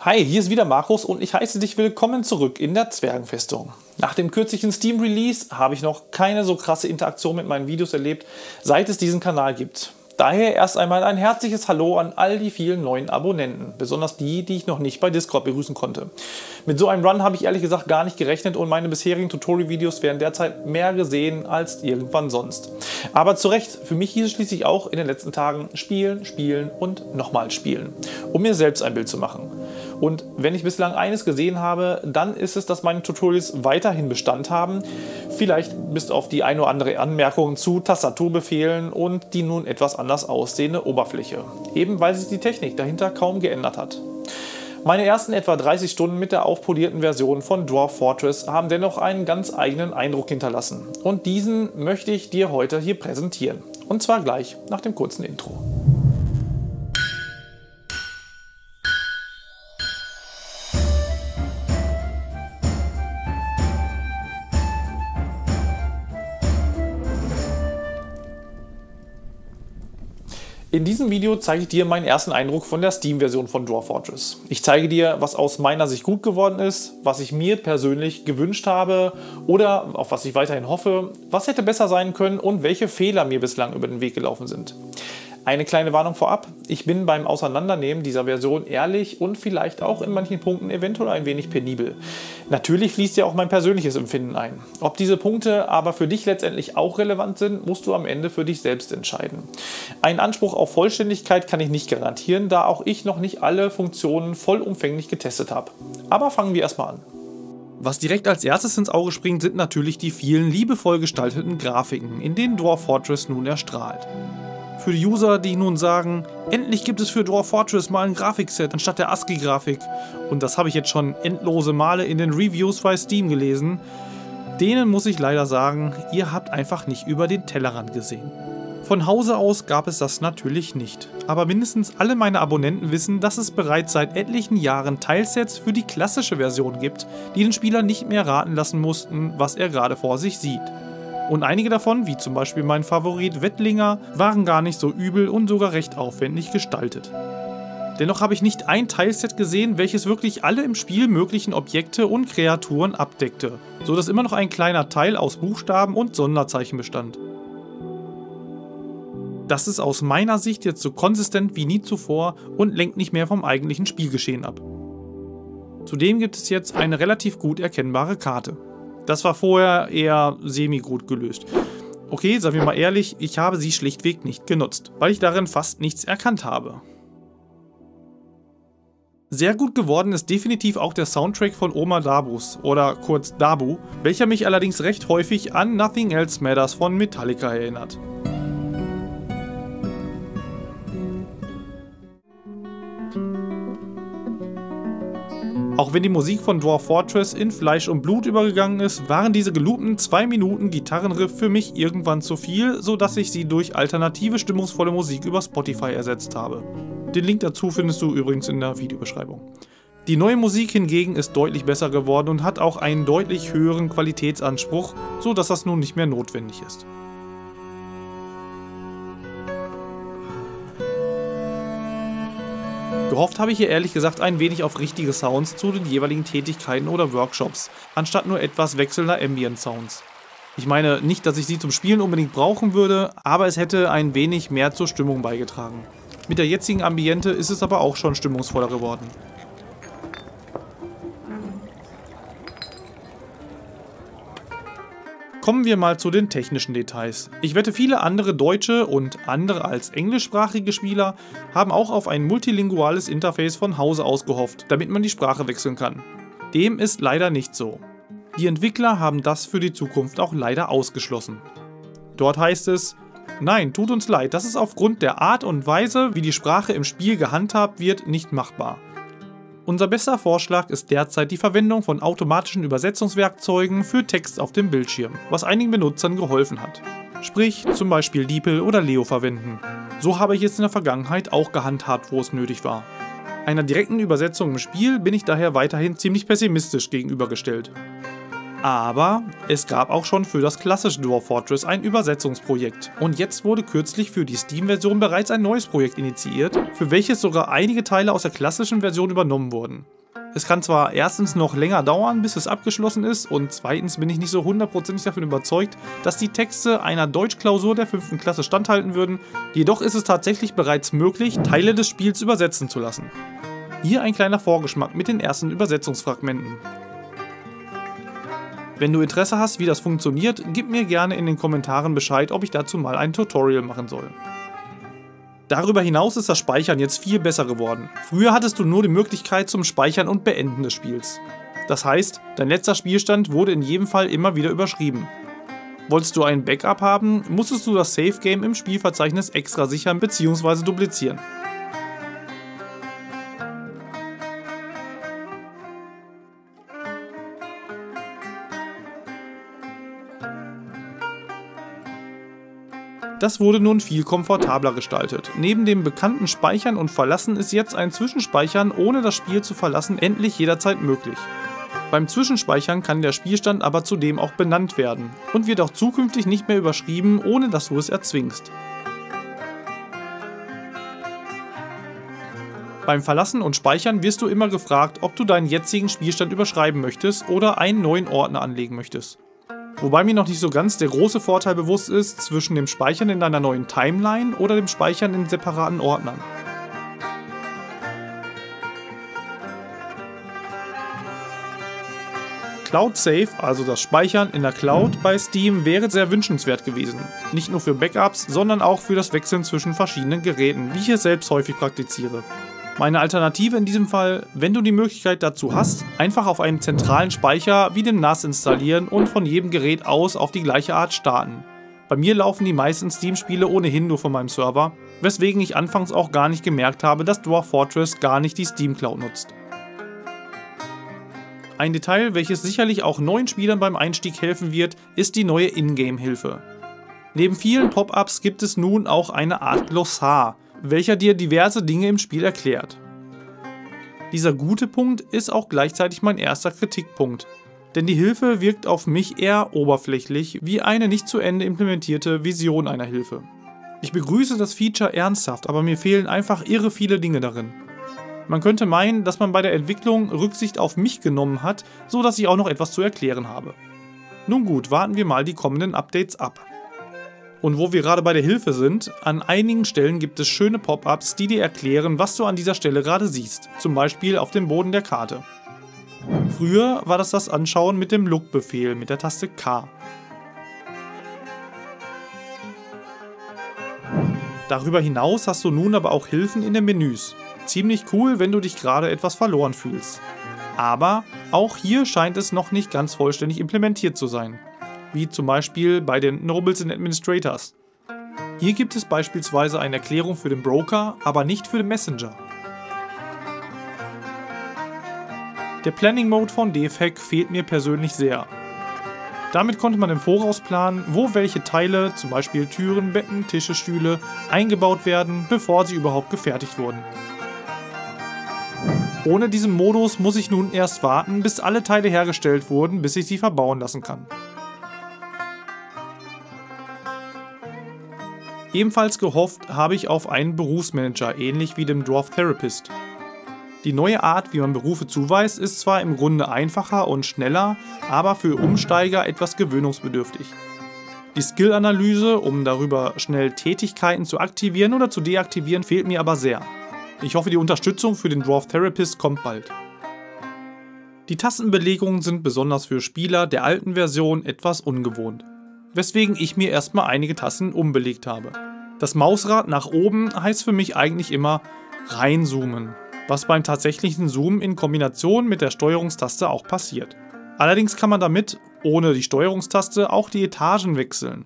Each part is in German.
Hi, hier ist wieder Markus und ich heiße dich willkommen zurück in der Zwergenfestung. Nach dem kürzlichen Steam-Release habe ich noch keine so krasse Interaktion mit meinen Videos erlebt, seit es diesen Kanal gibt. Daher erst einmal ein herzliches Hallo an all die vielen neuen Abonnenten, besonders die, die ich noch nicht bei Discord begrüßen konnte. Mit so einem Run habe ich ehrlich gesagt gar nicht gerechnet und meine bisherigen Tutorial-Videos werden derzeit mehr gesehen als irgendwann sonst. Aber zu Recht, für mich hieß es schließlich auch in den letzten Tagen spielen, spielen und nochmal spielen, um mir selbst ein Bild zu machen. Und wenn ich bislang eines gesehen habe, dann ist es, dass meine Tutorials weiterhin Bestand haben, vielleicht bis auf die ein oder andere Anmerkung zu Tastaturbefehlen und die nun etwas anders aussehende Oberfläche, eben weil sich die Technik dahinter kaum geändert hat. Meine ersten etwa 30 Stunden mit der aufpolierten Version von Dwarf Fortress haben dennoch einen ganz eigenen Eindruck hinterlassen und diesen möchte ich dir heute hier präsentieren, und zwar gleich nach dem kurzen Intro. In diesem Video zeige ich dir meinen ersten Eindruck von der Steam-Version von Dwarf Fortress. Ich zeige dir, was aus meiner Sicht gut geworden ist, was ich mir persönlich gewünscht habe oder auf was ich weiterhin hoffe, was hätte besser sein können und welche Fehler mir bislang über den Weg gelaufen sind. Eine kleine Warnung vorab, ich bin beim Auseinandernehmen dieser Version ehrlich und vielleicht auch in manchen Punkten eventuell ein wenig penibel. Natürlich fließt ja auch mein persönliches Empfinden ein. Ob diese Punkte aber für dich letztendlich auch relevant sind, musst du am Ende für dich selbst entscheiden. Einen Anspruch auf Vollständigkeit kann ich nicht garantieren, da auch ich noch nicht alle Funktionen vollumfänglich getestet habe. Aber fangen wir erstmal an. Was direkt als erstes ins Auge springt, sind natürlich die vielen liebevoll gestalteten Grafiken, in denen Dwarf Fortress nun erstrahlt. Für die User, die nun sagen, endlich gibt es für Dwarf Fortress mal ein Grafikset anstatt der ASCII-Grafik, und das habe ich jetzt schon endlose Male in den Reviews bei Steam gelesen, denen muss ich leider sagen, ihr habt einfach nicht über den Tellerrand gesehen. Von Hause aus gab es das natürlich nicht, aber mindestens alle meine Abonnenten wissen, dass es bereits seit etlichen Jahren Teilsets für die klassische Version gibt, die den Spieler nicht mehr raten lassen mussten, was er gerade vor sich sieht. Und einige davon, wie zum Beispiel mein Favorit Wettlinger, waren gar nicht so übel und sogar recht aufwendig gestaltet. Dennoch habe ich nicht ein Teilset gesehen, welches wirklich alle im Spiel möglichen Objekte und Kreaturen abdeckte, so dass immer noch ein kleiner Teil aus Buchstaben und Sonderzeichen bestand. Das ist aus meiner Sicht jetzt so konsistent wie nie zuvor und lenkt nicht mehr vom eigentlichen Spielgeschehen ab. Zudem gibt es jetzt eine relativ gut erkennbare Karte. Das war vorher eher semi-gut gelöst. Okay, sagen wir mal ehrlich, ich habe sie schlichtweg nicht genutzt, weil ich darin fast nichts erkannt habe. Sehr gut geworden ist definitiv auch der Soundtrack von Omar Dabus, oder kurz Dabu, welcher mich allerdings recht häufig an Nothing Else Matters von Metallica erinnert. Auch wenn die Musik von Dwarf Fortress in Fleisch und Blut übergegangen ist, waren diese geloopten 2 Minuten Gitarrenriff für mich irgendwann zu viel, sodass ich sie durch alternative stimmungsvolle Musik über Spotify ersetzt habe. Den Link dazu findest du übrigens in der Videobeschreibung. Die neue Musik hingegen ist deutlich besser geworden und hat auch einen deutlich höheren Qualitätsanspruch, sodass das nun nicht mehr notwendig ist. Gehofft habe ich hier ehrlich gesagt ein wenig auf richtige Sounds zu den jeweiligen Tätigkeiten oder Workshops, anstatt nur etwas wechselnder Ambient-Sounds. Ich meine nicht, dass ich sie zum Spielen unbedingt brauchen würde, aber es hätte ein wenig mehr zur Stimmung beigetragen. Mit der jetzigen Ambiente ist es aber auch schon stimmungsvoller geworden. Kommen wir mal zu den technischen Details. Ich wette, viele andere deutsche und andere als englischsprachige Spieler haben auch auf ein multilinguales Interface von Hause aus gehofft, damit man die Sprache wechseln kann. Dem ist leider nicht so. Die Entwickler haben das für die Zukunft auch leider ausgeschlossen. Dort heißt es: Nein, tut uns leid, das ist aufgrund der Art und Weise, wie die Sprache im Spiel gehandhabt wird, nicht machbar. Unser bester Vorschlag ist derzeit die Verwendung von automatischen Übersetzungswerkzeugen für Text auf dem Bildschirm, was einigen Benutzern geholfen hat. Sprich, zum Beispiel DeepL oder Leo verwenden. So habe ich es in der Vergangenheit auch gehandhabt, wo es nötig war. Einer direkten Übersetzung im Spiel bin ich daher weiterhin ziemlich pessimistisch gegenübergestellt. Aber es gab auch schon für das klassische Dwarf Fortress ein Übersetzungsprojekt. Und jetzt wurde kürzlich für die Steam-Version bereits ein neues Projekt initiiert, für welches sogar einige Teile aus der klassischen Version übernommen wurden. Es kann zwar erstens noch länger dauern, bis es abgeschlossen ist, und zweitens bin ich nicht so hundertprozentig davon überzeugt, dass die Texte einer Deutschklausur der 5. Klasse standhalten würden, jedoch ist es tatsächlich bereits möglich, Teile des Spiels übersetzen zu lassen. Hier ein kleiner Vorgeschmack mit den ersten Übersetzungsfragmenten. Wenn du Interesse hast, wie das funktioniert, gib mir gerne in den Kommentaren Bescheid, ob ich dazu mal ein Tutorial machen soll. Darüber hinaus ist das Speichern jetzt viel besser geworden. Früher hattest du nur die Möglichkeit zum Speichern und Beenden des Spiels. Das heißt, dein letzter Spielstand wurde in jedem Fall immer wieder überschrieben. Wolltest du ein Backup haben, musstest du das Save Game im Spielverzeichnis extra sichern bzw. duplizieren. Das wurde nun viel komfortabler gestaltet. Neben dem bekannten Speichern und Verlassen ist jetzt ein Zwischenspeichern ohne das Spiel zu verlassen endlich jederzeit möglich. Beim Zwischenspeichern kann der Spielstand aber zudem auch benannt werden und wird auch zukünftig nicht mehr überschrieben, ohne dass du es erzwingst. Beim Verlassen und Speichern wirst du immer gefragt, ob du deinen jetzigen Spielstand überschreiben möchtest oder einen neuen Ordner anlegen möchtest. Wobei mir noch nicht so ganz der große Vorteil bewusst ist zwischen dem Speichern in deiner neuen Timeline oder dem Speichern in separaten Ordnern. Cloud Save, also das Speichern in der Cloud bei Steam, wäre sehr wünschenswert gewesen. Nicht nur für Backups, sondern auch für das Wechseln zwischen verschiedenen Geräten, wie ich es selbst häufig praktiziere. Meine Alternative in diesem Fall, wenn du die Möglichkeit dazu hast, einfach auf einem zentralen Speicher wie dem NAS installieren und von jedem Gerät aus auf die gleiche Art starten. Bei mir laufen die meisten Steam-Spiele ohnehin nur von meinem Server, weswegen ich anfangs auch gar nicht gemerkt habe, dass Dwarf Fortress gar nicht die Steam-Cloud nutzt. Ein Detail, welches sicherlich auch neuen Spielern beim Einstieg helfen wird, ist die neue Ingame-Hilfe. Neben vielen Pop-Ups gibt es nun auch eine Art Glossar, welcher dir diverse Dinge im Spiel erklärt. Dieser gute Punkt ist auch gleichzeitig mein erster Kritikpunkt, denn die Hilfe wirkt auf mich eher oberflächlich, wie eine nicht zu Ende implementierte Vision einer Hilfe. Ich begrüße das Feature ernsthaft, aber mir fehlen einfach irre viele Dinge darin. Man könnte meinen, dass man bei der Entwicklung Rücksicht auf mich genommen hat, so dass ich auch noch etwas zu erklären habe. Nun gut, warten wir mal die kommenden Updates ab. Und wo wir gerade bei der Hilfe sind, an einigen Stellen gibt es schöne Pop-Ups, die dir erklären, was du an dieser Stelle gerade siehst, zum Beispiel auf dem Boden der Karte. Früher war das Anschauen mit dem Look-Befehl mit der Taste K. Darüber hinaus hast du nun aber auch Hilfen in den Menüs. Ziemlich cool, wenn du dich gerade etwas verloren fühlst. Aber auch hier scheint es noch nicht ganz vollständig implementiert zu sein, wie zum Beispiel bei den Nobles and Administrators. Hier gibt es beispielsweise eine Erklärung für den Broker, aber nicht für den Messenger. Der Planning Mode von DFHack fehlt mir persönlich sehr. Damit konnte man im Voraus planen, wo welche Teile, zum Beispiel Türen, Betten, Tische, Stühle, eingebaut werden, bevor sie überhaupt gefertigt wurden. Ohne diesen Modus muss ich nun erst warten, bis alle Teile hergestellt wurden, bis ich sie verbauen lassen kann. Ebenfalls gehofft habe ich auf einen Berufsmanager, ähnlich wie dem Dwarf Therapist. Die neue Art, wie man Berufe zuweist, ist zwar im Grunde einfacher und schneller, aber für Umsteiger etwas gewöhnungsbedürftig. Die Skill-Analyse, um darüber schnell Tätigkeiten zu aktivieren oder zu deaktivieren, fehlt mir aber sehr. Ich hoffe, die Unterstützung für den Dwarf Therapist kommt bald. Die Tastenbelegungen sind besonders für Spieler der alten Version etwas ungewohnt, weswegen ich mir erstmal einige Tasten umbelegt habe. Das Mausrad nach oben heißt für mich eigentlich immer reinzoomen, was beim tatsächlichen Zoomen in Kombination mit der Steuerungstaste auch passiert. Allerdings kann man damit, ohne die Steuerungstaste, auch die Etagen wechseln.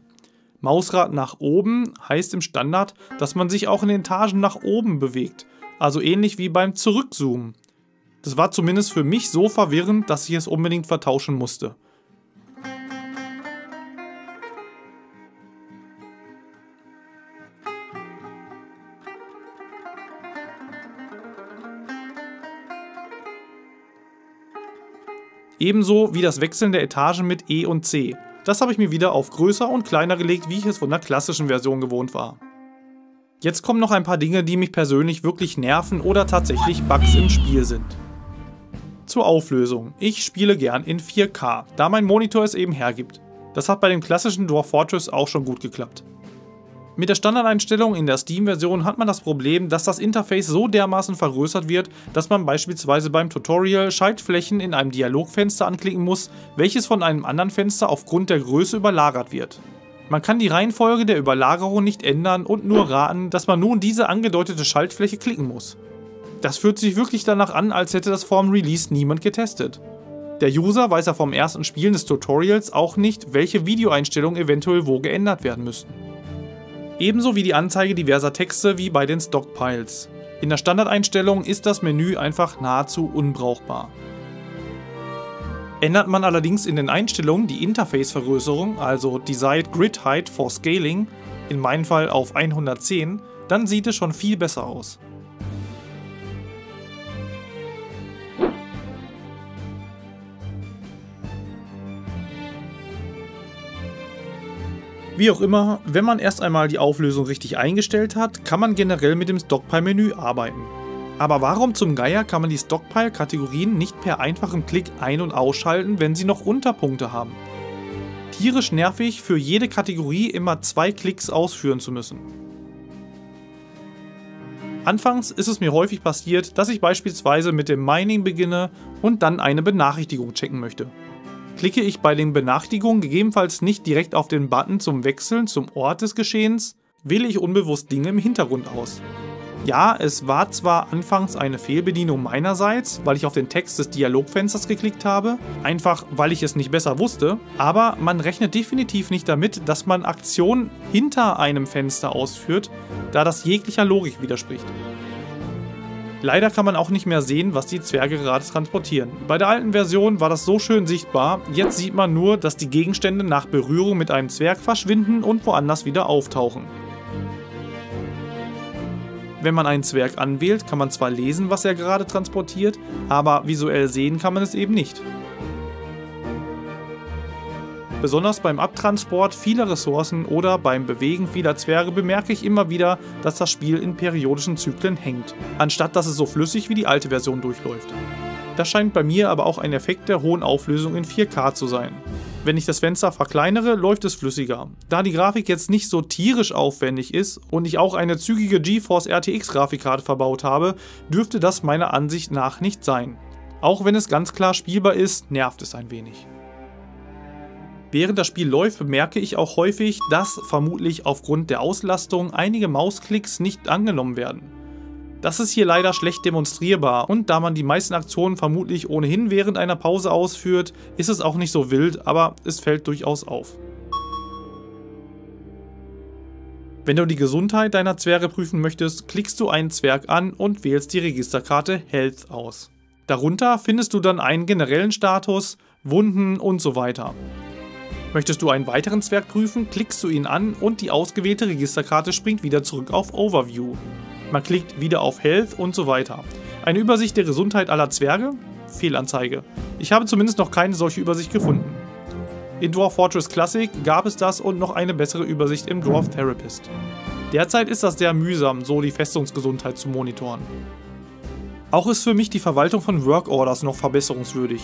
Mausrad nach oben heißt im Standard, dass man sich auch in den Etagen nach oben bewegt, also ähnlich wie beim Zurückzoomen. Das war zumindest für mich so verwirrend, dass ich es unbedingt vertauschen musste. Ebenso wie das Wechseln der Etagen mit E und C. Das habe ich mir wieder auf größer und kleiner gelegt, wie ich es von der klassischen Version gewohnt war. Jetzt kommen noch ein paar Dinge, die mich persönlich wirklich nerven oder tatsächlich Bugs im Spiel sind. Zur Auflösung. Ich spiele gern in 4K, da mein Monitor es eben hergibt. Das hat bei dem klassischen Dwarf Fortress auch schon gut geklappt. Mit der Standardeinstellung in der Steam-Version hat man das Problem, dass das Interface so dermaßen vergrößert wird, dass man beispielsweise beim Tutorial Schaltflächen in einem Dialogfenster anklicken muss, welches von einem anderen Fenster aufgrund der Größe überlagert wird. Man kann die Reihenfolge der Überlagerung nicht ändern und nur raten, dass man nun diese angedeutete Schaltfläche klicken muss. Das fühlt sich wirklich danach an, als hätte das vor dem Release niemand getestet. Der User weiß ja vom ersten Spielen des Tutorials auch nicht, welche Videoeinstellungen eventuell wo geändert werden müssten. Ebenso wie die Anzeige diverser Texte wie bei den Stockpiles. In der Standardeinstellung ist das Menü einfach nahezu unbrauchbar. Ändert man allerdings in den Einstellungen die Interface-Vergrößerung, also Desired Grid Height for Scaling, in meinem Fall auf 110, dann sieht es schon viel besser aus. Wie auch immer, wenn man erst einmal die Auflösung richtig eingestellt hat, kann man generell mit dem Stockpile-Menü arbeiten. Aber warum zum Geier kann man die Stockpile-Kategorien nicht per einfachem Klick ein- und ausschalten, wenn sie noch Unterpunkte haben? Tierisch nervig, für jede Kategorie immer 2 Klicks ausführen zu müssen. Anfangs ist es mir häufig passiert, dass ich beispielsweise mit dem Mining beginne und dann eine Benachrichtigung checken möchte. Klicke ich bei den Benachrichtigungen gegebenenfalls nicht direkt auf den Button zum Wechseln zum Ort des Geschehens, wähle ich unbewusst Dinge im Hintergrund aus. Ja, es war zwar anfangs eine Fehlbedienung meinerseits, weil ich auf den Text des Dialogfensters geklickt habe, einfach weil ich es nicht besser wusste, aber man rechnet definitiv nicht damit, dass man Aktionen hinter einem Fenster ausführt, da das jeglicher Logik widerspricht. Leider kann man auch nicht mehr sehen, was die Zwerge gerade transportieren. Bei der alten Version war das so schön sichtbar, jetzt sieht man nur, dass die Gegenstände nach Berührung mit einem Zwerg verschwinden und woanders wieder auftauchen. Wenn man einen Zwerg anwählt, kann man zwar lesen, was er gerade transportiert, aber visuell sehen kann man es eben nicht. Besonders beim Abtransport vieler Ressourcen oder beim Bewegen vieler Zwerge bemerke ich immer wieder, dass das Spiel in periodischen Zyklen hängt, anstatt dass es so flüssig wie die alte Version durchläuft. Das scheint bei mir aber auch ein Effekt der hohen Auflösung in 4K zu sein. Wenn ich das Fenster verkleinere, läuft es flüssiger. Da die Grafik jetzt nicht so tierisch aufwendig ist und ich auch eine zügige GeForce RTX Grafikkarte verbaut habe, dürfte das meiner Ansicht nach nicht sein. Auch wenn es ganz klar spielbar ist, nervt es ein wenig. Während das Spiel läuft, bemerke ich auch häufig, dass vermutlich aufgrund der Auslastung einige Mausklicks nicht angenommen werden. Das ist hier leider schlecht demonstrierbar und da man die meisten Aktionen vermutlich ohnehin während einer Pause ausführt, ist es auch nicht so wild, aber es fällt durchaus auf. Wenn du die Gesundheit deiner Zwerge prüfen möchtest, klickst du einen Zwerg an und wählst die Registerkarte Health aus. Darunter findest du dann einen generellen Status, Wunden und so weiter. Möchtest du einen weiteren Zwerg prüfen, klickst du ihn an und die ausgewählte Registerkarte springt wieder zurück auf Overview. Man klickt wieder auf Health und so weiter. Eine Übersicht der Gesundheit aller Zwerge? Fehlanzeige. Ich habe zumindest noch keine solche Übersicht gefunden. In Dwarf Fortress Classic gab es das und noch eine bessere Übersicht im Dwarf Therapist. Derzeit ist das sehr mühsam, so die Festungsgesundheit zu monitoren. Auch ist für mich die Verwaltung von Work Orders noch verbesserungswürdig.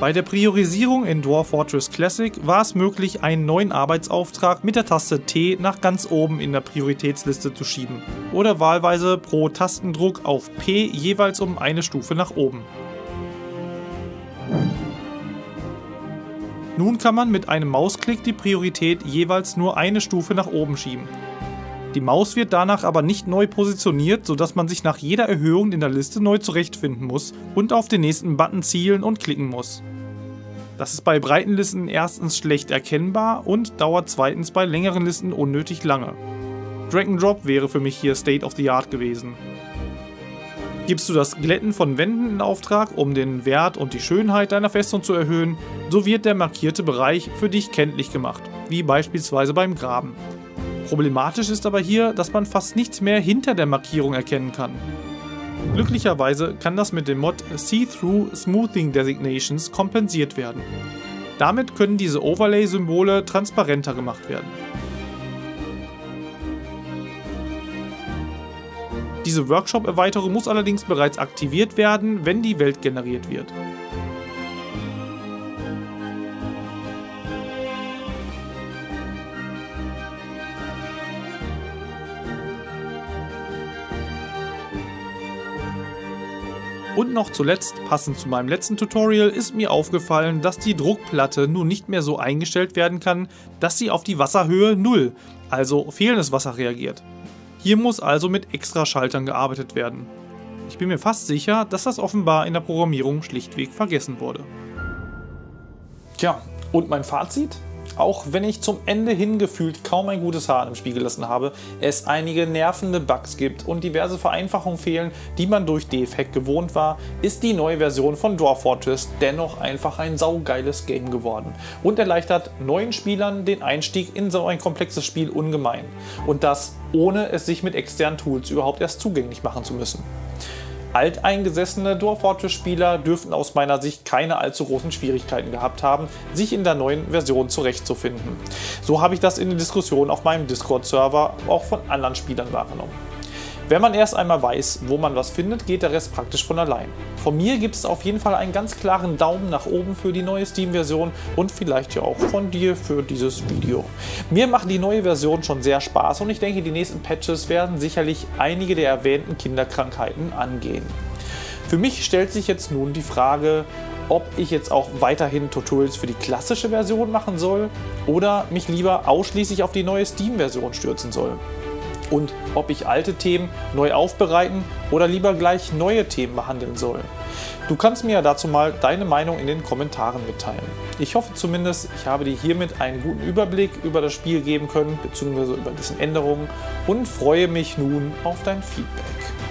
Bei der Priorisierung in Dwarf Fortress Classic war es möglich, einen neuen Arbeitsauftrag mit der Taste T nach ganz oben in der Prioritätsliste zu schieben oder wahlweise pro Tastendruck auf P jeweils um eine Stufe nach oben. Nun kann man mit einem Mausklick die Priorität jeweils nur eine Stufe nach oben schieben. Die Maus wird danach aber nicht neu positioniert, sodass man sich nach jeder Erhöhung in der Liste neu zurechtfinden muss und auf den nächsten Button zielen und klicken muss. Das ist bei breiten Listen erstens schlecht erkennbar und dauert zweitens bei längeren Listen unnötig lange. Drag and Drop wäre für mich hier State of the Art gewesen. Gibst du das Glätten von Wänden in Auftrag, um den Wert und die Schönheit deiner Festung zu erhöhen, so wird der markierte Bereich für dich kenntlich gemacht, wie beispielsweise beim Graben. Problematisch ist aber hier, dass man fast nichts mehr hinter der Markierung erkennen kann. Glücklicherweise kann das mit dem Mod See-Through Smoothing Designations kompensiert werden. Damit können diese Overlay-Symbole transparenter gemacht werden. Diese Workshop-Erweiterung muss allerdings bereits aktiviert werden, wenn die Welt generiert wird. Und noch zuletzt, passend zu meinem letzten Tutorial, ist mir aufgefallen, dass die Druckplatte nun nicht mehr so eingestellt werden kann, dass sie auf die Wasserhöhe 0, also fehlendes Wasser, reagiert. Hier muss also mit Extraschaltern gearbeitet werden. Ich bin mir fast sicher, dass das offenbar in der Programmierung schlichtweg vergessen wurde. Tja, und mein Fazit? Auch wenn ich zum Ende hin gefühlt kaum ein gutes Haar im Spiel gelassen habe, es einige nervende Bugs gibt und diverse Vereinfachungen fehlen, die man durch DFHack gewohnt war, ist die neue Version von Dwarf Fortress dennoch einfach ein saugeiles Game geworden und erleichtert neuen Spielern den Einstieg in so ein komplexes Spiel ungemein. Und das, ohne es sich mit externen Tools überhaupt erst zugänglich machen zu müssen. Alteingesessene Dwarf Fortress-Spieler dürften aus meiner Sicht keine allzu großen Schwierigkeiten gehabt haben, sich in der neuen Version zurechtzufinden. So habe ich das in den Diskussionen auf meinem Discord-Server auch von anderen Spielern wahrgenommen. Wenn man erst einmal weiß, wo man was findet, geht der Rest praktisch von allein. Von mir gibt es auf jeden Fall einen ganz klaren Daumen nach oben für die neue Steam-Version und vielleicht ja auch von dir für dieses Video. Mir macht die neue Version schon sehr Spaß und ich denke, die nächsten Patches werden sicherlich einige der erwähnten Kinderkrankheiten angehen. Für mich stellt sich jetzt nun die Frage, ob ich jetzt auch weiterhin Tutorials für die klassische Version machen soll oder mich lieber ausschließlich auf die neue Steam-Version stürzen soll. Und ob ich alte Themen neu aufbereiten oder lieber gleich neue Themen behandeln soll. Du kannst mir ja dazu mal deine Meinung in den Kommentaren mitteilen. Ich hoffe zumindest, ich habe dir hiermit einen guten Überblick über das Spiel geben können, beziehungsweise über dessen Änderungen, und freue mich nun auf dein Feedback.